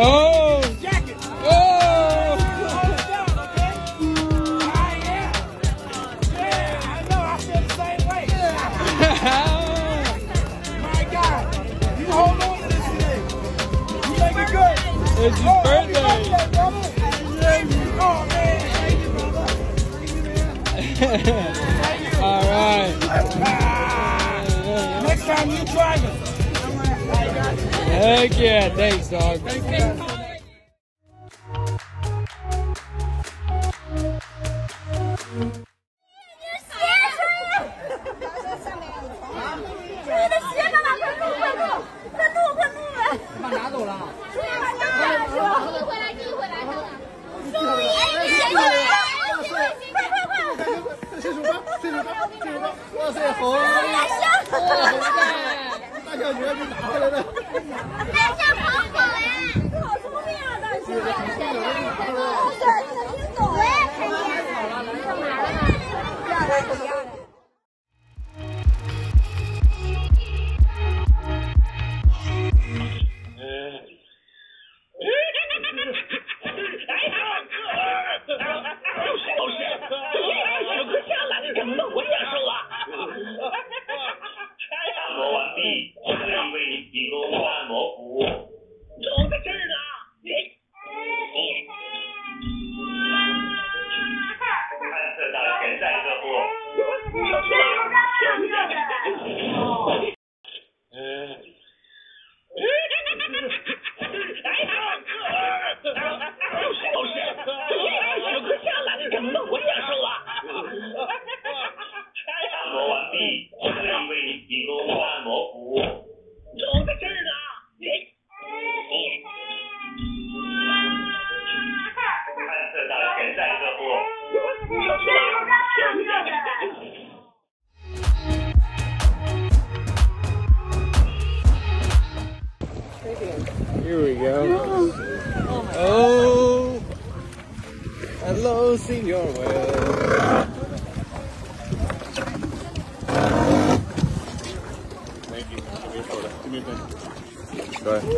Oh! Jacket! Oh! Hold it down, okay? Ah, yeah! Yeah, I know, I feel the same way. Yeah. My God, you hold on to this today. You make it good. It's his birthday. Happy birthday, brother. Thank you. Oh, man. Thank you, brother. Thank you, man. Thank you. All right. Ah, next time you drive it. Heck yeah, thanks, dog. Thank you. Here we go. Oh, hello, Senor Will. Thank you. Give me a photo. Give me a pen. Go ahead.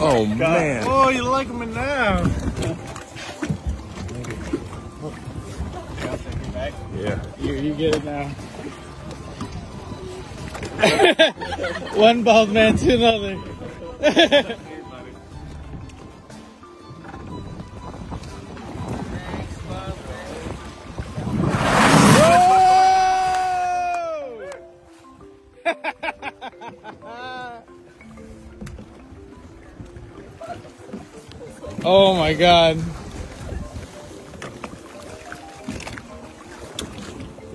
Oh man. Oh, you like me now. Yeah. You get it now. One bald man to another. Oh my God.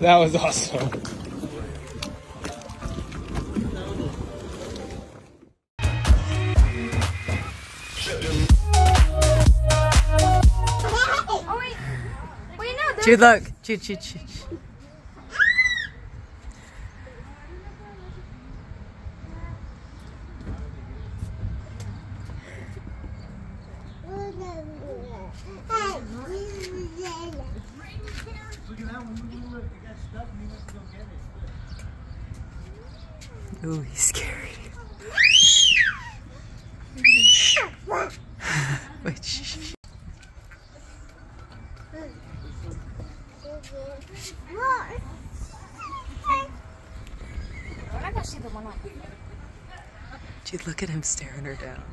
That was awesome. Dude, look. Dude. Ooh, he's scary. Wait, shh. Dude, look at him staring her down.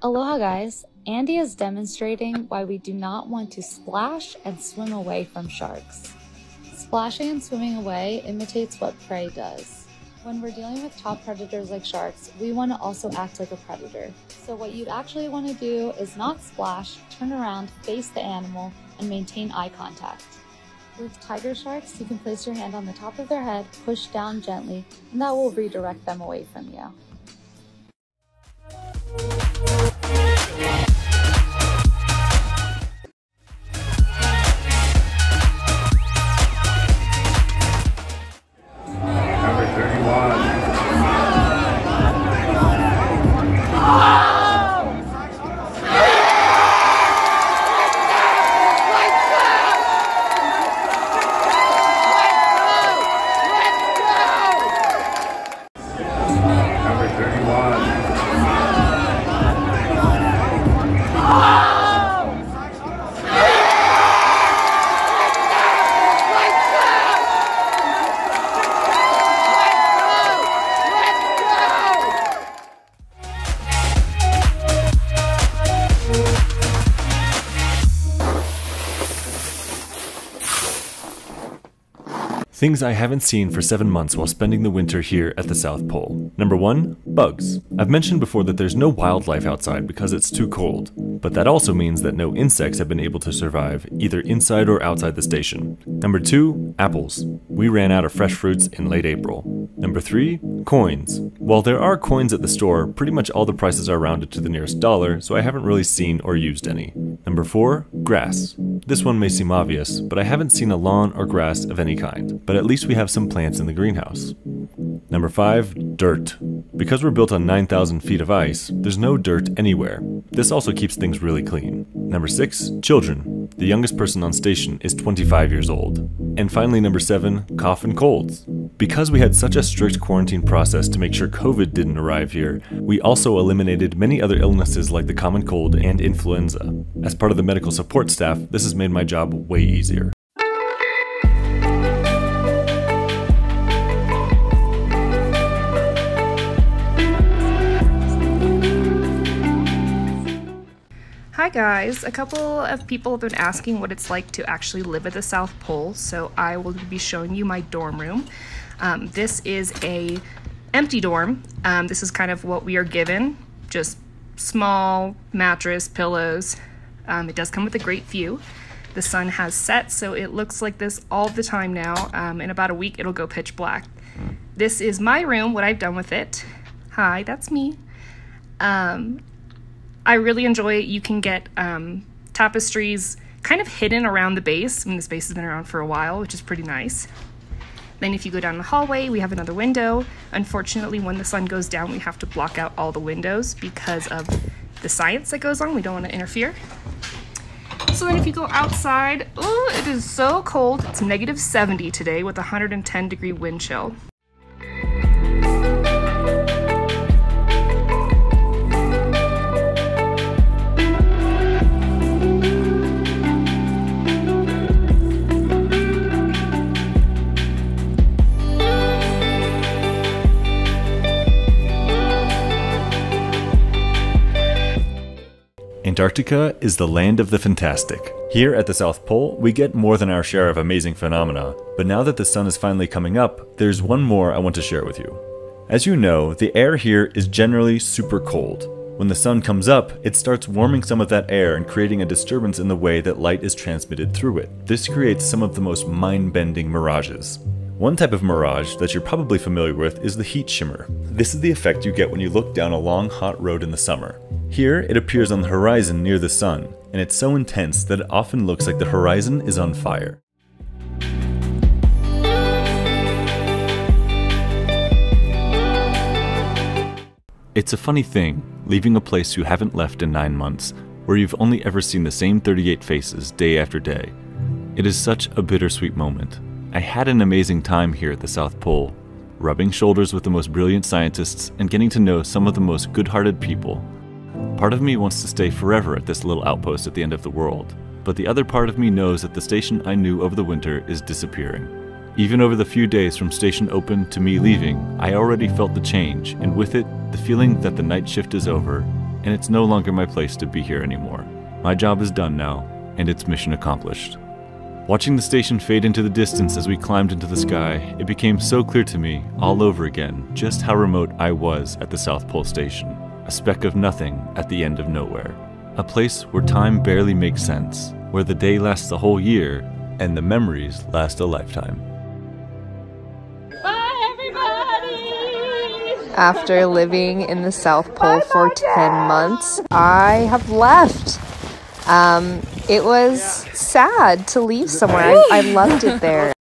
Aloha guys, Andy is demonstrating why we do not want to splash and swim away from sharks. Splashing and swimming away imitates what prey does. When we're dealing with top predators like sharks, we want to also act like a predator. So what you'd actually want to do is not splash, turn around, face the animal, and maintain eye contact. With tiger sharks, you can place your hand on the top of their head, push down gently, and that will redirect them away from you. Things I haven't seen for 7 months while spending the winter here at the South Pole. Number one, bugs. I've mentioned before that there's no wildlife outside because it's too cold, but that also means that no insects have been able to survive either inside or outside the station. Number two, apples. We ran out of fresh fruits in late April. Number three, coins. While there are coins at the store, pretty much all the prices are rounded to the nearest dollar, so I haven't really seen or used any. Number four, grass. This one may seem obvious, but I haven't seen a lawn or grass of any kind. But at least we have some plants in the greenhouse. Number five, dirt. Because we're built on 9,000 feet of ice, there's no dirt anywhere. This also keeps things really clean. Number six, children. The youngest person on station is 25 years old. And finally, number seven, cough and colds. Because we had such a strict quarantine process to make sure COVID didn't arrive here, we also eliminated many other illnesses like the common cold and influenza. As part of the medical support staff, this has made my job way easier. Hi guys, a couple of people have been asking what it's like to actually live at the South Pole, so I will be showing you my dorm room. This is an empty dorm. This is kind of what we are given, just small mattress, pillows. It does come with a great view. The sun has set, so it looks like this all the time now. In about a week, it'll go pitch black. This is my room, what I've done with it. Hi, that's me. I really enjoy it. You can get tapestries kind of hidden around the base. I mean, this base has been around for a while, which is pretty nice. Then if you go down the hallway, we have another window. Unfortunately, when the sun goes down, we have to block out all the windows because of the science that goes on. We don't want to interfere. So then if you go outside, oh, it is so cold. It's negative 70 today with a 110-degree wind chill. Antarctica is the land of the fantastic. Here at the South Pole, we get more than our share of amazing phenomena, but now that the sun is finally coming up, there's one more I want to share with you. As you know, the air here is generally super cold. When the sun comes up, it starts warming some of that air and creating a disturbance in the way that light is transmitted through it. This creates some of the most mind-bending mirages. One type of mirage that you're probably familiar with is the heat shimmer. This is the effect you get when you look down a long hot road in the summer. Here, it appears on the horizon near the sun, and it's so intense that it often looks like the horizon is on fire. It's a funny thing, leaving a place you haven't left in 9 months, where you've only ever seen the same 38 faces day after day. It is such a bittersweet moment. I had an amazing time here at the South Pole, rubbing shoulders with the most brilliant scientists and getting to know some of the most good-hearted people. Part of me wants to stay forever at this little outpost at the end of the world, but the other part of me knows that the station I knew over the winter is disappearing. Even over the few days from station open to me leaving, I already felt the change, and with it, the feeling that the night shift is over and it's no longer my place to be here anymore. My job is done now, and its mission accomplished. Watching the station fade into the distance as we climbed into the sky, it became so clear to me, all over again, just how remote I was at the South Pole Station. A speck of nothing at the end of nowhere. A place where time barely makes sense, where the day lasts a whole year, and the memories last a lifetime. Bye, everybody! After living in the South Pole for 10 months, I have left. It was sad to leave somewhere. I loved it there.